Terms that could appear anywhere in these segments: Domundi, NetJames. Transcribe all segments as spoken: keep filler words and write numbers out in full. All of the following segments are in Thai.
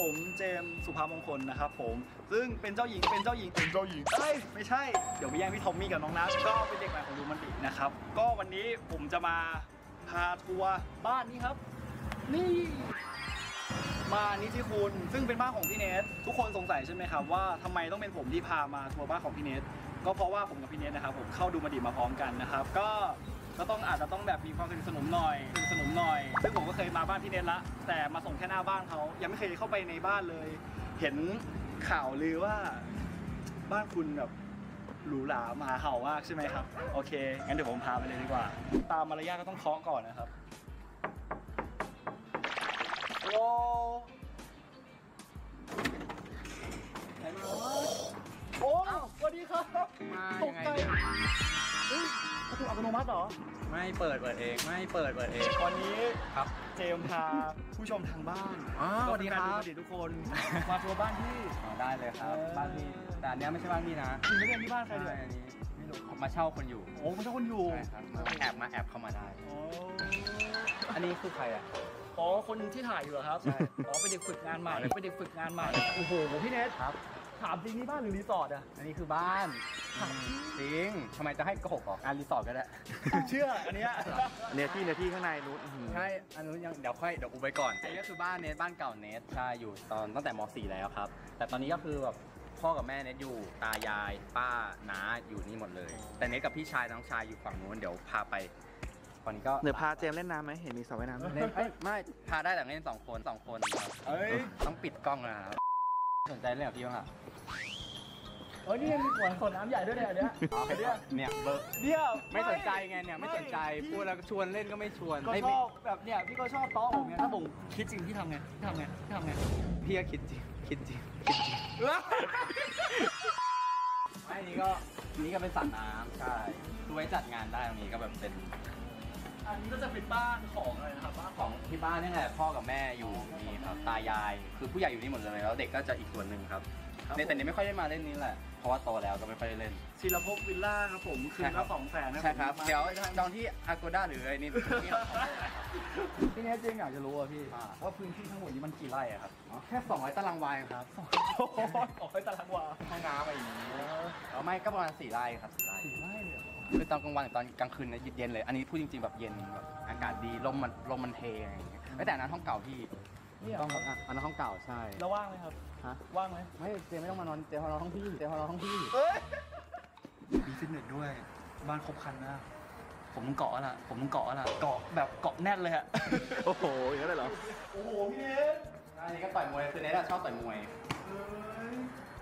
ผมเจมส์สุภามงคลนะครับผมซึ่งเป็นเจ้าหญิงเป็นเจ้าหญิงเป็นเจ้าหญิงเอ้ยไม่ใช่เดี๋ยวไปแย่งพี่ทอมมี่กับน้องนัทก็เป็นเด็กใหม่ของดูมันดินะครับก็วันนี้ผมจะมาพาทัวร์บ้านนี้ครับนี่บ้านนี้ที่คุณซึ่งเป็นบ้านของพี่เนททุกคนสงสัยใช่ไหมครับว่าทำไมต้องเป็นผมที่พามาทัวร์บ้านของพี่เนทก็เพราะว่าผมกับพี่เนทนะครับผมเข้าดูมันดิมาพร้อมกันนะครับก็ก็ต้องอาจจะต้องแบบมีความสนิทสนมหน่อยสนิทสนมหน่อยซึ่งผมก็เคยมาบ้านพี่เนทละแต่มาส่งแค่หน้าบ้านเขายังไม่เคยเข้าไปในบ้านเลยเห็นข่าวลือว่าบ้านคุณแบบหรูหรามหาเห่ามากใช่ไหมครับโอเคงั้นเดี๋ยวผมพาไปเลยดีกว่าตามมารยาทก็ต้องเคาะก่อนนะครับโอ้ไหนมาโอ้สวัสดีครับตกใจประตูอัตโนมัติเหรอไม่เปิดเปิดเองไม่เปิดเปิดเองตอนนี้ครับเจมพาผู้ชมทางบ้านสวัสดีครับสวัสดีทุกคนมาทัวร์บ้านที่ได้เลยครับบ้านที่แต่อันนี้ไม่ใช่บ้านที่นะคุณไม่ได้ที่บ้านใครเลยอันนี้ไม่รู้มาเช่าคนอยู่โอ้มาเช่าคนอยู่ใช่ครับแอบมาแอบเข้ามาได้อันนี้คือใครอ่ะอ๋อคนที่ถ่ายอยู่เหรอครับใช่อ๋อไปเด็กฝึกงานใหม่ไปเด็กฝึกงานใหม่โอ้โหพี่เนทครับถามจริงนี่บ้านหรือรีสอร์ทอ่ะอันนี้คือบ้านจริงทำไมจะให้โกหกอ่ะอันรีสอร์ทก็ได้เชื่ออันนี้เนื้อที่เนื้อที่ข้างในนู้นใช่อันนู้นยังเดี๋ยวค่อยเดี๋ยวกูไปก่อนอันนี้ก็คือบ้านเนทบ้านเก่าเนทใช่อยู่ตอนตั้งแต่มอสี่แล้วครับแต่ตอนนี้ก็คือแบบพ่อกับแม่เนทอยู่ตายายป้าน้าอยู่นี่หมดเลยแต่เนทกับพี่ชายน้องชายอยู่ฝั่งนู้นเดี๋ยวพาไปตอนนี้ก็เดี๋ยวพาเจมเล่นน้ำไหมเห็นมีสระว่ายน้ำเล่นไม่พาได้แต่เล่นสองคนสองคนเอ้ยต้องปิดกล้องนะครับสนใจเรื่องแบบพี่บ้างอ่ะเอ้ยนี่มีขวดขวดน้ำใหญ่ด้วยเนี่ยเนี้ยเนี่ยเบอร์เดี่ยวไม่สนใจไงเนี่ยไม่สนใจพูดแล้วชวนเล่นก็ไม่ชวนก็ชอบแบบเนี่ยพี่ก็ชอบต้อผมเนี่ยถ้าผมคิดจริงที่ทำไงที่ทำไงที่ทำไงพี่ก็คิดจริงคิดจริงคิดจริงไม่นี่ก็นี่ก็เป็นสระน้ำใช่คือไว้จัดงานได้ตรงนี้ก็แบบเป็นอันนี้ก็จะเป็นบ้านของอะไรนะครับบ้านของที่บ้านนี่แหละพ่อกับแม่อยู่นี่ครับตายายคือผู้ใหญ่อยู่นี่หมดเลยแล้วเด็กก็จะอีกส่วนหนึ่งครับในแต่นี้ไม่ค่อยได้มาเล่นนี้แหละเพราะว่าโตแล้วก็ไม่ค่อยได้เล่นศิลปภพวิลล่าครับผมคืนละสองแสนนะใช่ครับเดี๋ยวจองที่อาโกด้าหรืออะไรนี่พี่เนทจริงอยากจะรู้อ่ะพี่ว่าพื้นที่ทั้งหมดนี้มันกี่ไร่ครับแค่สองร้อยตารางวาครับสองร้อยตารางวาห้องน้ำอะไรอย่างนี้เอาไม่ก็ประมาณสี่ไร่ครับสี่ไร่สี่ไร่เลยคือตอนกลางวันตอนกลางคืนเนี่ยเย็นเลยอันนี้พูดจริงๆแบบเย็นแบบอากาศดีลมมันลมมันเทอะไรอย่างเงี้ยแต่อันนั้นห้องเก่าพี่ห้องอันนั้นห้องเก่าใช่แล้วว่างไหมครับฮะว่างไหมไม่เจมไม่ต้องมานอนเจมนอนห้องพี่เจมนอนห้องพี่เฮ้ยมีฟิตเนสด้วยบ้านครบคันนะผมต้องเกาะละผมต้องเกาะละเกาะแบบเกาะแน่นเลยฮะโอ้โหอย่างนั้นเลยเหรอโอ้โหพี่เนทอันนี้ก็ต่อยมวยคือเนทชอบต่อยมวย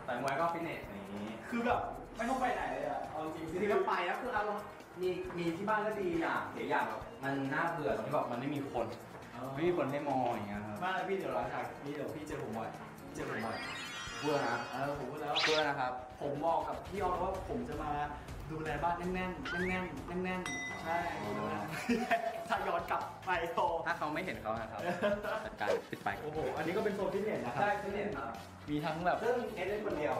ต่อยมวยก็ฟิตเนสนี่คือแบบไม่ต้องไปไหนเลยอ่ะเอาจริงจริงแล้วไปแล้วคืออารมณ์มีมีที่บ้านก็ดีอย่างเสียอย่างแบบมันน่าเบื่อตรงที่แบบมันไม่มีคนไม่มีคนให้มองอย่างเงี้ยครับบ้านพี่เดี๋ยวหลังจากนี้เดี๋ยวพี่เจอผมบ่อยเจอผมบ่อยเบื่อนะเออผมพูดแล้วเบื่อนะครับผมบอกกับพี่ออฟว่าผมจะมาดูแลบ้านแน่นแน่นแน่นแน่นแน่นใช่ถ้าย้อนกลับไปโซถ้าเขาไม่เห็นเขานะครับจัดการปิดไปโอ้โหอันนี้ก็เป็นโซนฟิตเนสนะครับใช่ฟิตเนสครับมีทั้งแบบเรื่องเอสเล่นคนเดียว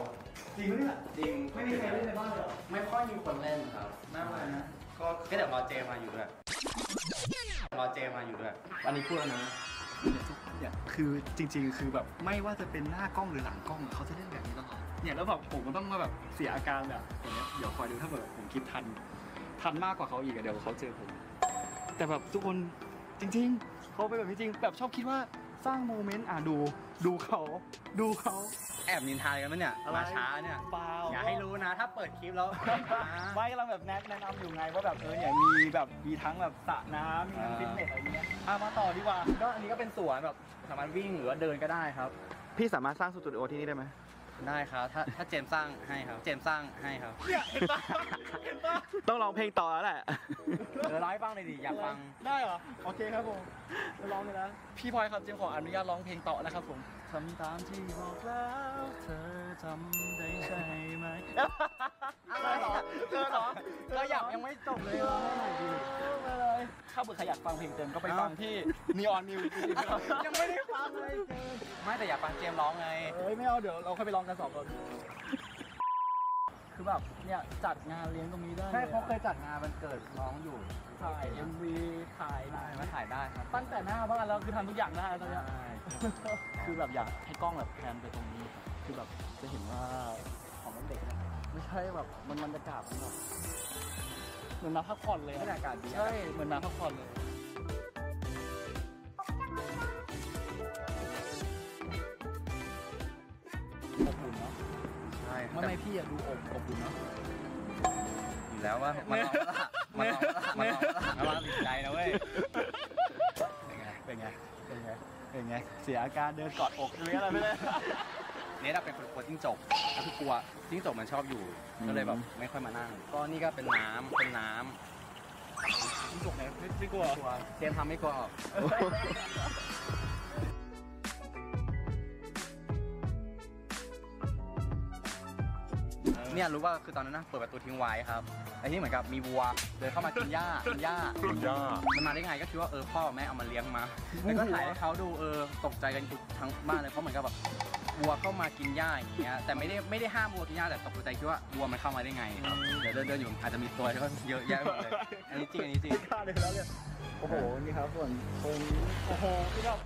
จริงไหมเนี่ยจริงไม่มีใครเล่นในบ้านเหรอไม่ค่อยมีคนเล่นครับน่ารักนะก็ก็เดี๋ยวรอเจมาอยู่ด้วยรอเจมาอยู่ด้วยอันนี้พูดแล้วนะเนี่ยคือจริงๆคือแบบไม่ว่าจะเป็นหน้ากล้องหรือหลังกล้องเขาจะเล่นแบบนี้ตลอดเนี่ยแล้วแบบผมก็ต้องมาแบบเสียอาการแบบอย่างเงี้ยเดี๋ยวคอยดูถ้าแบบผมคิดทันทันมากกว่าเขาอีกเดี๋ยวเขาเจอผมแต่แบบทุกคนจริงๆเขาเป็นแบบนี้จริงแบบชอบคิดว่าสร้างโมเมนต์อ่ะดูดูเขาดูเขาแอบนินทากันไหมเนี่ยมาช้าเนี่ยอย่าให้รู้นะถ้าเปิดคลิปแล้วไว้กำลังแบบแนะนำอยู่ไงว่าแบบเออเนี่ยมีแบบมีทั้งแบบสระน้ำมีทั้งฟิตเนสอะไรเงี้ยอ่ะมาต่อดีกว่าก็อันนี้ก็เป็นสวนแบบสามารถวิ่งหรือว่าเดินก็ได้ครับพี่สามารถสร้างสตูดิโอที่นี่ได้ไหมได้ครับถ้าถ้าเจมสร้างให้ครับเจมสร้างให้ครับเนี่ยเห็นปะเห็นปะต้องร้องเพลงต่อแล้วแหละเดี๋ยวร้องให้ฟังหน่อยดิอยากฟังได้เหรอโอเคครับผมจะร้องเลยนะพี่พลอยครับเจมขออนุญาตร้องเพลงต่อนะครับผมทำตามที่บอกแล้วเธอจำได้ใช่ไหมอะไรหรอเธอหรอเราอยากยังไม่จบเลยถ้าเบื่อใครอยากฟังเพลงเจมก็ไปฟังที่นีออนมิวสิกยังไม่ได้ฟังเลยไม่แต่อยากฟังเจมร้องไงเอ้ยไม่เอาเดี๋ยวเราค่อยไปร้องกันสองคนคือแบบเนี่ยจัดงานเลี้ยงตรงนี้ได้ใช่เพราะเคยจัดงานมันเกิดน้องอยู่ถ่ายเอ็มวีถ่ายได้มาถ่ายได้ครับตั้งแต่หน้าบ้านแล้วคือทำทุกอย่างได้ตอนนี้ คือแบบอยากให้กล้องแบบแพนไปตรงนี้คือแบบจะเห็นว่าของเด็กนะไม่ใช่แบบมันบรรยากาศมันแบบเหมือนมาพักผ่อนเลยบรรยากาศดีใช่เหมือนมาพักผ่อนเลยอบอุ่นเนาะใช่ทำไมพี่อยากดูอบอบอุ่นเนาะอยู่แล้วว่ามันเอาละมันเอาละมันเอาละระวังติดใจนะเว้ยเป็นไงเป็นไงเป็นไงเป็นไงเสียอาการเดินกอดอกอะไรไม่ได้เนี่ยเราเป็นคนกลัวจิ้งจกก็คือกลัวจิ้งจกมันชอบอยู่ก็เลยแบบไม่ค่อยมานั่งก็นี่ก็เป็นน้ำเป็นน้ำจิ้งจกเนี่ยไม่กลัวเจมทำไม่กลัวเนี่ยรู้ว่าคือตอนนั้นนะเปิดประตูทิ้งไว้ครับไอ้นี่เหมือนกับมีวัวเดินเข้ามากินหญ้ากินหญ้ากินหญ้ามันมาได้ไงก็คิดว่าเออพ่อแม่เอามาเลี้ยงมาแล้วก็ถ่ายให้เขาดูเออตกใจกันทั้งบ้านเลยเพราะเหมือนกับแบบวัวเข้ามากินหญ้าอย่างเงี้ยแต่ไม่ได้ไม่ได้ห้ามวัวกินหญ้าแต่ตกใจคิดว่าวัวมันเข้ามาได้ไงครับเดี๋ยวเดินเดินอยู่อาจจะมีตัวที่เขาเยอะแยะหมดเลยอันนี้จริงอันนี้จริงฆ่าเลยแล้วเนี่ยโอ้โหนี่ครับส่วนคนโอ้โหที่แบบ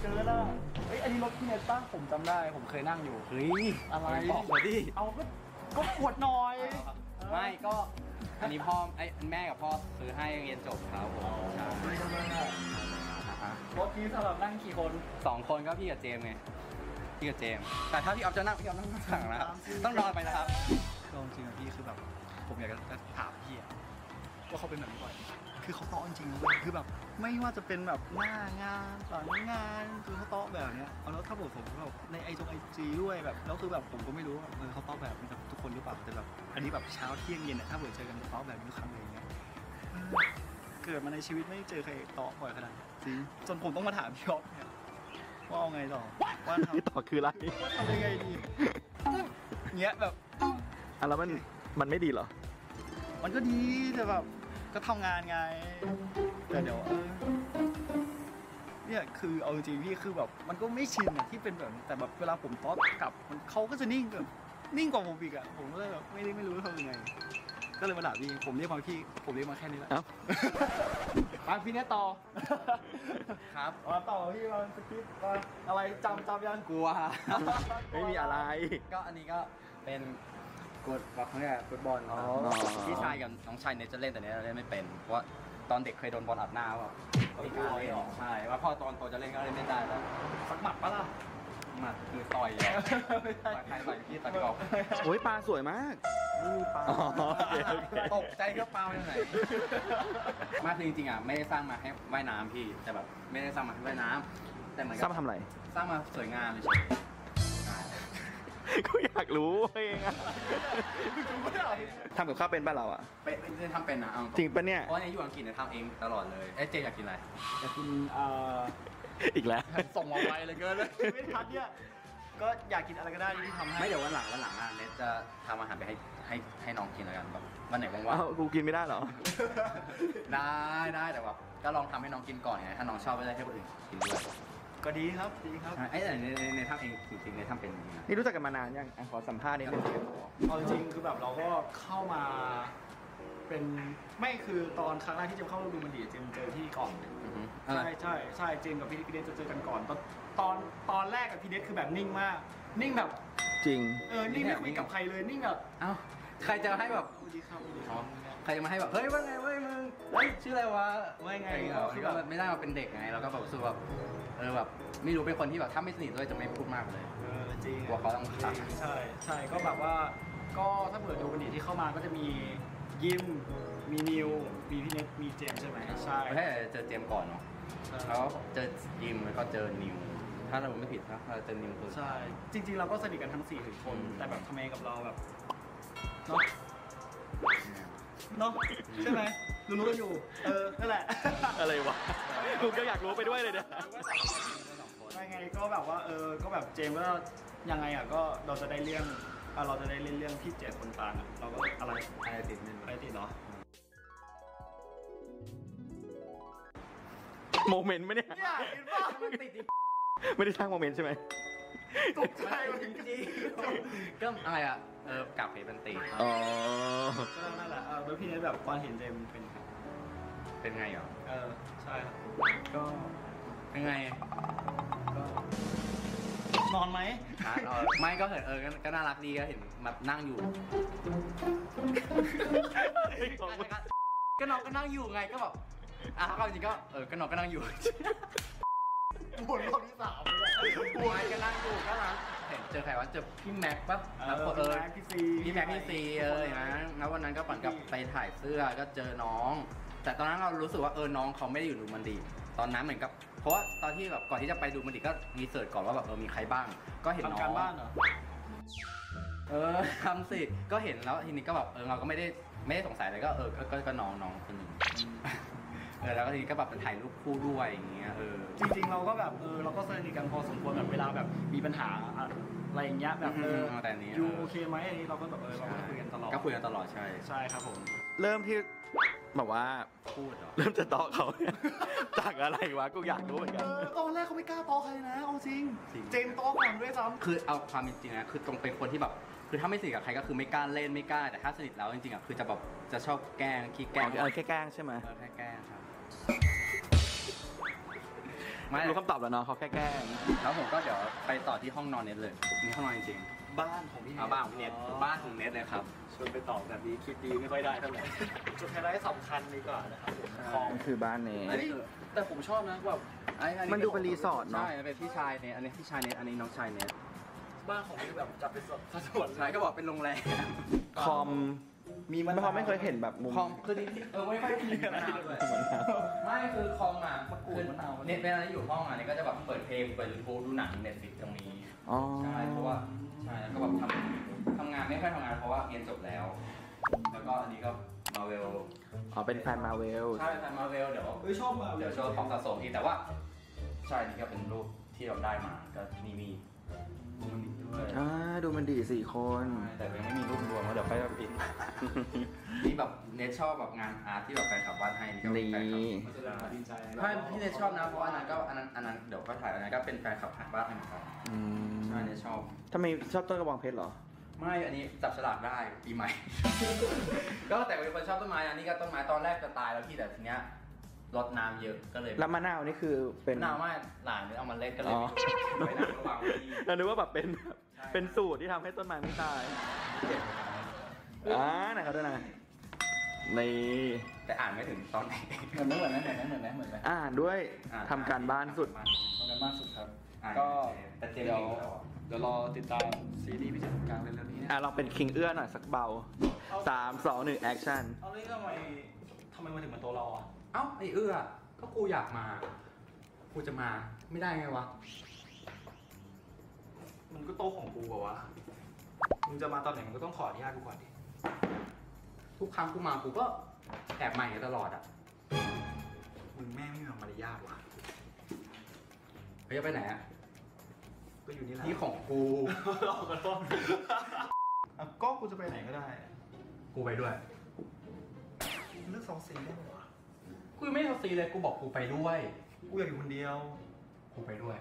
เจอแล้วเฮ้ยอันนี้รถพี่เนตป้าผมจำได้ผมเคยนั่งอยู่เฮ้ยอะไรบอกเลยดิเอาก็ก็ปวดหน่อยไม่ก็อันนี้พ่อไอ้แม่กับพ่อซื้อให้เรียนจบครับผมรถพี่สำหรับนั่งกี่คนสองคนก็พี่กับเจมไงพี่กับเจมแต่ถ้าพี่อ๊อฟจะนั่งพี่อ๊อฟนั่งข้างหลังนะต้องนอนไปนะครับจริงๆพี่คือแบบผมอยากจะถามพี่ว่าเขาเป็นแบบนี้บ่อยคือเขาโต๊ะจริงๆคือแบบไม่ว่าจะเป็นแบบหน้างานหลังงานคือเขาโต๊ะแบบเนี้ยแล้วถ้าผมผมแบบในไอจงไอจีด้วยแบบแล้วคือแบบผมก็ไม่รู้ว่าเออเขาโต๊ะแบบมันกับทุกคนหรือเปล่าแต่แบบอันนี้แบบเช้าเที่ยงเย็นถ้าเกิดเจอกันโต๊ะแบบนี้ทุกครั้งเลยเนี้ยเกิดมาในชีวิตไม่เจอใครโต๊ะบ่อยขนาดจริงจนผมต้องมาถามพี่อ๊อฟเนี่ยว่าเอาไงต่อว่าทำต่อคืออะไรว่าทำยังไงดีเนี้ยแบบอ่ะแล้วมันมันไม่ดีเหรอมันก็ดีแต่แบบก็ทำงานไงแต่เดี๋ยวเออเนี่ยคือเอาจริงพี่คือแบบมันก็ไม่ชินอะที่เป็นแบบแต่แบบเวลาผมต๊อดกลับมันเขาก็จะนิ่งแบบนิ่งกว่าผมอีกอะผมก็เลยแบบไม่ได้ไม่รู้ทำยังไงก็เลยมาด่าพี่ผมเรียกมาพี่ผมเรียกมาแค่นี้แหละมาพี่เนี่ยต่อครับมาต่อพี่มาสคริปต์มาอะไรจำจำยังกลัวไม่มีอะไรก็อันนี้ก็เป็นกดบอลเขาเนี่ยกดบอลพี่ชายกับน้องชายเนี่ยจะเล่นแต่เนี่ยเล่นไม่เป็นเพราะว่าตอนเด็กเคยโดนบอลอัดหน้าว่าไม่กล้าเล่นใช่ว่าพอตอนโตจะเล่นก็เล่นไม่ได้แล้วสักหมัดปะล่ะหมัดคือต่อยต่อยใครต่อยพี่ต่อยกอล์ฟโอ้ยปลาสวยมากนี่ปลาตกใจก็ปลาไปไหนมาจริงๆอ่ะไม่ได้สร้างมาให้ว่ายน้ำพี่แต่แบบไม่ได้สร้างมาให้ว่ายน้ำแต่เหมือนสร้างมาทำอะไรสร้างมาสวยงามเลยก็อยากรู้เองอะทำกับข้าวเป็นบ้านเราอะเป็นเป็นทำเป็นนะเอาจริงปะเนี่ยเพราะในยุคอังกฤษเนี่ยทำเองตลอดเลยไอ้เจอยากกินอะไรอยากกินเอ่ออีกแล้วส่งมาไวเลยเกินเลยไม่ทันเนี่ยก็อยากกินอะไรก็ได้ที่ทำให้ไม่เดี๋ยววันหลังวันหลังอะเนทจะทำอาหารไปให้ให้ให้น้องกินแล้วกันแบบวันไหนว่างๆกูกินไม่ได้หรอได้ได้แต่ว่าก็ลองทำให้น้องกินก่อนไงถ้าน้องชอบก็ได้ให้คนอื่นกินด้วยก็ดีครับดีครับไอ้แต่ในในทำเองจริงๆในทำเป็นนี่รู้จักกันมานานยังขอสัมภาษณ์นิดนึงเอาจริงคือแบบเราก็เข้ามาเป็นไม่คือตอนครั้งแรกที่เจมเข้าดูมันดีเจมเจอที่ก่อนใช่ใช่ใช่เจมกับพี่พี่เนทจะเจอกันก่อนตอนตอนตอนแรกกับพี่เนทคือแบบนิ่งมากนิ่งแบบจริงเออนิ่งไม่คุยกับใครเลยนิ่งแบบเอ้าใครจะให้แบบดีครับดีครับใครจะมาให้แบบเฮ้ยว่าไงเว้ยมึงเฮ้ยชื่ออะไรวะว่าไงคือแบบไม่ได้มาเป็นเด็กไงเราก็แบบรู้สึกแบบเออแบบไม่รู้เป็นคนที่แบบถ้าไม่สนิทด้วยจะไม่พูดมากเลยเออจริงกลัวเขาต้องขัดใช่ใช่ก็แบบว่าก็ถ้าเปิดดูบันดีที่เข้ามาก็จะมียิมมีนิวมีพี่เนทมีเจมใช่ไหมใช่ไม่ใช่เจอเจมก่อนเนาะแล้วเจอยิมแล้วก็เจอนิวถ้าเราไม่ผิดนะเราเจอนิวคนใช่จริงๆเราก็สนิทกันทั้งสี่ถึงคนแต่แบบทำไมกับเราแบบเนาะเนาะใช่ไหมรู้รู้อยู่เออนั่นแหละอะไรวะกูก็อยากรู้ไปด้วยเลยเนี่ยยังไงก็แบบว่าเออก็แบบเจมก็ยังไงอ่ะก็เราจะได้เรื่องเราจะได้เล่นเรื่องที่เจ็ดคนต่างเราก็อะไรอะไรติดเนี่ยอะไรติดเนาะโมเมนต์ไหมเนี่ยติดบ้ามันติดไม่ได้สร้างโมเมนต์ใช่ไหมตกใจจริงจริงก็อะไรอ่ะเออกลับไปเป็นตีอ๋อก็นั่นแหละเออแล้วพี่เนี่ยแบบตอนเห็นเจมเป็นเป็นไงเหรอเออใช่ครับก็เป็นไงก็ นอนไหมไม่ก็เห็นเออก็น่ารักดีก็เห็นแบบนั่งอยู่ก็นอนก็นั่งอยู่ไงก็แบบอ่ะเขาจริงก็เออก็นอนก็นั่งอยู่บนรอบที่สามไม่ก็นั่งอยู่ก็รักเห็นเจอใครวะเจอพี่แม็กปั๊บแล้วก็เออพี่ซีพี่แม็กพี่ซีเออนะแล้ววันนั้นก็ปั่นกับไปถ่ายเสื้อก็เจอน้องแต่ตอนนั้นเรารู้สึกว่าเออน้องเขาไม่ได้อยู่ดูมันดีตอนนั้นเหมือนกับเพราะตอนที่แบบก่อนที่จะไปดูมันดีก็มีเสิร์ชก่อนว่าแบบเออมีใครบ้างก็เห็นน้องเออทำสิก็เห็นแล้วทีนี้ก็แบบเออเราก็ไม่ได้ไม่ได้สงสัยเลยก็เออก็น้องน้องคนหนึ่งเออแล้วก็ทีนี้ก็แบบเป็นถ่ายรูปคู่ด้วยอย่างเงี้ยเออจริงๆเราก็แบบเออเราก็สนิทกันพอสมควรแบบเวลาแบบมีปัญหาอะไรอย่างเงี้ยแบบเออแต่นี้อยู่โอเคไหมอันนี้เราก็แบบเออเราก็คุยกันตลอดก็คุยกันตลอดใช่ใช่ครับผมเริ่มที่แบบว่าพูดเริ่มจะตอเขาจากอะไรวะกูอยากรู้เหมือนกันตอนแรกเขาไม่กล้าตอใครนะเอาจริงเจมตอก่อนด้วยซ้ำคือเอาความจริงนะคือตรงเป็นคนที่แบบคือถ้าไม่สนิทกับใครก็คือไม่กล้าเล่นไม่กล้าแต่ถ้าสนิทแล้วจริงๆอ่ะคือจะแบบจะชอบแกล้งขี้แกล้งเออแค่แกล้งใช่ไหมเออแค่แกล้งครับไม่รู้คำตอบแล้วเนาะเขาแค่แกล้งแล้วผมก็เดี๋ยวไปต่อที่ห้องนอนเน็ตเลยมีห้องนอนจริงบ้านของพี่เน็ตบ้านของพี่เน็ตบ้านของเน็ตเลยครับชวนไปตอบแบบนี้คิดดีไม่ค่อยได้เท่าไหร่จุดไฮไลท์สำคัญดีกว่านะครับของคือบ้านเน็ตแต่ผมชอบนะแบบมันดูเป็นรีสอร์ทเนาะใช่เป็นพี่ชายเน็ตอันนี้พี่ชายเน็ตอันนี้น้องชายเน็ตบ้านของพี่แบบจับเป็นส่วนใช่ก็บอกเป็นโรงแรมคอมมีมันคอมไม่เคยเห็นแบบมุมคอมคือที่เออไม่ค่อยมีมะนาวเลยไม่คือคอมอ่ะคือมะนาวเน็ตเป็นอะไรอยู่ห้องอ่ะเนี่ยก็จะแบบเปิดเพลงเปิดดูดูหนังเน็ตฟลิกซ์ตรงนี้ใช่เพราะว่าใช่แล้วก็แบบทำทำงานไม่ค่อยทำงานเพราะว่าเรียนจบแล้วแล้วก็อันนี้ก็มาเวลอ๋อเป็นแฟนมาเวลใช่แฟนมาเวลเดี๋ยวเอ้ยชอบมาเดี๋ยวโชว์ของสะสมอีกแต่ว่าใช่นี่ก็เป็นรูปที่เราได้มาก็นี่มีดูมันดีด้วยอ่าดูมันดีสี่คนแต่ยังไม่มีรูปรวมก็เดี๋ยวไปรับอีกนี่แบบเนทชอบแบบงานอาร์ตที่แบบแฟนคลับวาดให้นี่ก็แฟนคลับดีใจใช่พี่เนทชอบนะเพราะอันนั้นก็อันนั้นอันนั้นเดี๋ยวก็ถ่ายอันนั้นก็เป็นแฟนคลับวาดให้เหมือนกันใช่เนทชอบทำไมชอบต้นกระบองเพชรหรอไม่อันนี้จับฉลากได้ปีใหม่ก็แต่เป็นคนชอบต้นไม้อันนี้ก็ต้นไม้ตอนแรกจะตายแล้วพี่แต่ทีเนี้ยรดน้ำเยอะก็เลยแล้วมะนาวนี่คือเป็นมะนาวไม่หลานเอามาเล็ดก็เลยไปหนักระหว่างที่เราคิดว่าแบบเป็นเป็นสูตรที่ทำให้ต้นไม้ไม่ตายอ่าไหนครับด้วยนะนี่แต่อ่านไม่ถึงตอนไหนเหมือนเหมือนเหมือนเหมือนเหมือนอ่านด้วยทำการบ้านสุดทำการบ้านสุดครับก็แต่เดี๋ยวเดี๋ยวรอติดตามซีรีส์พิจารณากลางเรื่องนี้อ่ะเราเป็นคิงเอื้อหน่อยสักเบาสามสองหนึ่งแอคชั่นเอาเลยทำไมทำไมมาถึงมาตัวเราอ่ะเอ้าไอ้เอื้อก็กูอยากมากูจะมาไม่ได้ไงวะมันก็โต๊ะของกูป่ะวะมึงจะมาตอนไหนมึงก็ต้องขออนุญาตกูก่อนดิทุกครั้งกูมากูก็แอบใหม่ตลอดอ่ะมึงแม่ไม่มีมารยาทว่ะเฮ้ยไปไหนอ่ะก็อยู่นี่แหละที่ของกูรอกันรอบก็กูจะไปไหนก็ได้กูไปด้วยเลือกสองสีได้ไหมวะกูไม่เอาซีเลยกูบอกกูไปด้วยกูอยากอยู่คนเดียวกูไปด้วย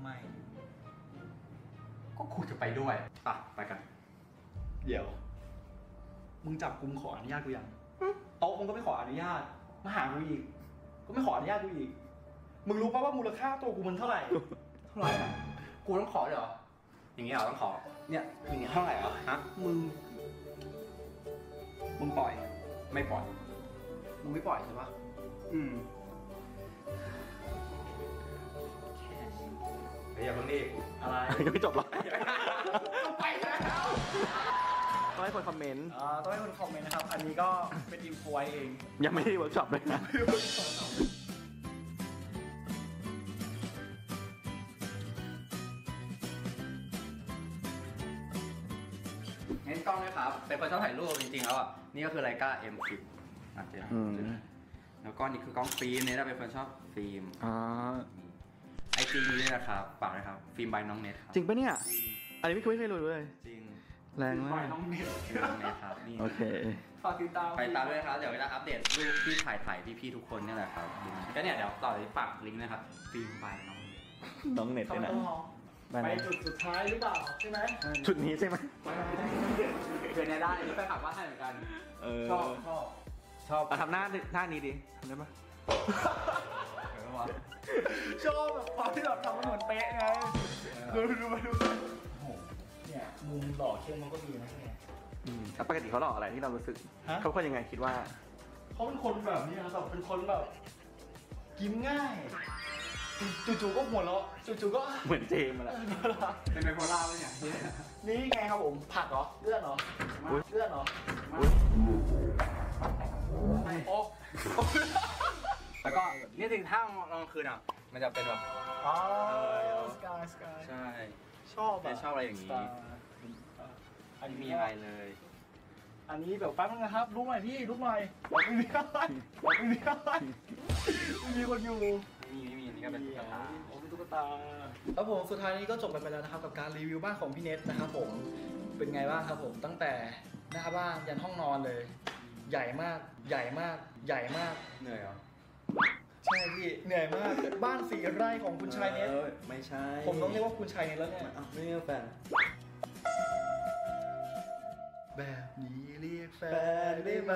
ไม่ก็กูจะไปด้วยป่ะไปกันเดี๋ยวมึงจับกุมขออนุญาตกูยังโต๊ะมึงก็ไม่ขออนุญาตมาหากูอีกก็ไม่ขออนุญาตกูอีกมึงรู้ป่ะว่ามูลค่าตัวกูมันเท่าไหร่เท่าไหร่กูต้องขอเหรออย่างเงี้ยเหรอต้องขอเนี่ยอย่างเงี้ยเท่าไหร่เหรอฮะมึงมึงปล่อยไม่ปล่อยมึงไม่ปล่อยใช่ปะอืมไอ้ยาบังนี่อะไรยังไม่จบหรอต้องไปแล้วต้องให้คนคอมเมนต์ต้องให้คนคอมเมนต์นะครับอันนี้ก็เป็นอินโฟไว้เองยังไม่ได้เวิร์กช็อปเลยนะเน้นกล้องด้วยครับเป็นคนชอบถ่ายรูปจริงๆแล้วอ่ะนี่ก็คือไลกา เอ็ม สิบ อ่ะเจ๊แล้วก็นี่คือกล้องฟิล์มเนี่ยเราเป็นคนชอบฟิล์มอ๋อไอจีนี้ด้วยนะครับฝากนะครับฟิล์มบายน้องเน็ตครับจริงปะเนี่ยอันนี้ไม่เคยไม่เคยรู้เลยจริงแรงมากน้องเน็ตครับนี่โอเคฝากติดตามไปตามด้วยครับเดี๋ยวเวลาอัปเดตรูปที่ถ่ายถ่ายพี่ๆทุกคนนี่แหละครับก็เนี่ยเดี๋ยวต่อที่ฝากลิงก์นะครับฟิล์มบายน้องเน็ตน้องเน็ตนะไปจุดสุดท้ายหรือเปล่าใช่ไหมจุดนี้ใช่ไหมเคยในด้านนี้ไปขับว่าให้เหมือนกันชอบชอบชอบทำหน้าหน้านี้ดิทำได้ไหม ชอบแบบความที่แบบทำมันเหมือนเป๊ะไงดูดูมาดูโอ้เนี่ยมุมหล่อเข้มมันก็ดีนะเนี่ยอืมปกติเขาหล่ออะไรที่เรารู้สึกเขาคนยังไงคิดว่าเขาเป็นคนแบบนี้ครับแบบเป็นคนแบบกินง่ายจู่ๆก็หัวเราะจู่ๆก็เหมือนเจมส์แหละเป็นไบโพล่าเลยเนี่ยนี่ไงครับผมผักเหรอเลือดเหรอเลือดเหรอโอ้แล้วก็นี่ถึงถ้ามองคืนอ่ะมันจะเป็นแบบอ๋อสกายสกายใช่ชอบแบบชอบอะไรอย่างนี้อันนี้มีอะไรเลยอันนี้แบบแป๊บนึงนะครับลุกหน่อยพี่ลุกหน่อยไม่มีอะไรไม่มีอะไรมีคนอยู่มีมีนี่ก็เป็นตุ๊กตาโอ้เป็นตุ๊กตาแล้วผมสุดท้ายนี้ก็จบกันไปแล้วนะครับกับการรีวิวบ้านของพี่เนทนะครับผมเป็นไงบ้างครับผมตั้งแต่หน้าบ้านยันห้องนอนเลยใหญ่มากใหญ่มากใหญ่มากเหนื่อยเหรอใช่พี่เหนื่อยมากบ้านสี่ไร่ของคุณชายเนทไม่ใช่ผมต้องเรียกว่าคุณชายเนทแล้วเนี่ยไม่เรียกแฟนแบบนี้เรียกแฟนได้ไหม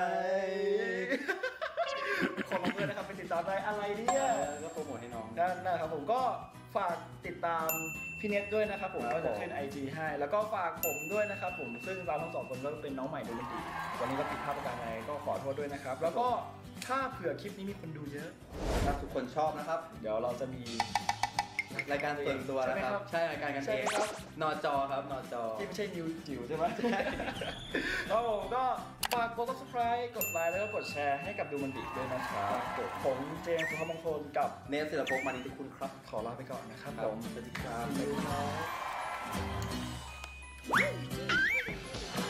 ขอบคุณนะครับไปติดตามได้อะไรเนี่ยก็โปรโมทให้น้องได้นะครับผมก็ฝากติดตามพี่เนทด้วยนะครับผมก็จะขึ้น ไอ จี ให้แล้วก็ฝากผมด้วยนะครับผมซึ่งเราทั้งสองคนก็เป็นน้องใหม่โดยไม่ดีวันนี้ก็ผิดพลาดประการใดก็ขอโทษด้วยนะครับแล้วก็ถ้าเผื่อคลิปนี้มีคนดูเยอะถ้าทุกคนชอบนะครับเดี๋ยวเราจะมีรายการส่วนตัวนะครับใช่รายการกันเองนอจอครับนอจอที่ไม่ใช่นิวจิ๋วใช่ไหมครับผมก็ฝากกด subscribe กดไลค์แล้วก็กดแชร์ให้กับดูมันดีด้วยนะครับผมเจมส์สุภมงคลกับเนทศิลปพงษ์มานิติคุณครับขอลาไปก่อนนะครับผมสวัสดีครับ